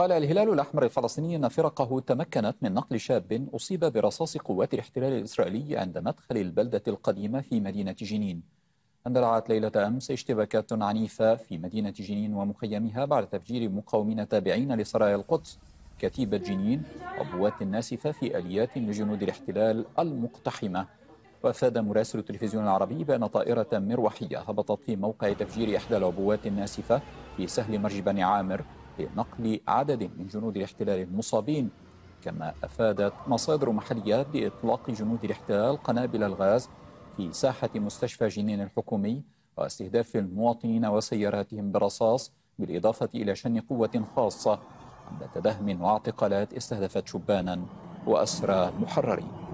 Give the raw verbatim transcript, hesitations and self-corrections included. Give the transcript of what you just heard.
قال الهلال الأحمر الفلسطيني أن فرقه تمكنت من نقل شاب أصيب برصاص قوات الاحتلال الإسرائيلي عند مدخل البلدة القديمة في مدينة جنين. اندلعت ليلة أمس اشتباكات عنيفة في مدينة جنين ومخيمها بعد تفجير مقاومين تابعين لسرايا القدس كتيبة جنين وبوات ناسفة في آليات لجنود الاحتلال المقتحمة. وأفاد مراسل التلفزيون العربي بأن طائرة مروحية هبطت في موقع تفجير إحدى العبوات الناسفة في سهل مرج بني عامر لنقل عدد من جنود الاحتلال المصابين، كما أفادت مصادر محلية بإطلاق جنود الاحتلال قنابل الغاز في ساحة مستشفى جنين الحكومي واستهداف المواطنين وسياراتهم برصاص، بالإضافة إلى شن قوة خاصة عند تدهم واعتقالات استهدفت شبانا وأسرى محررين.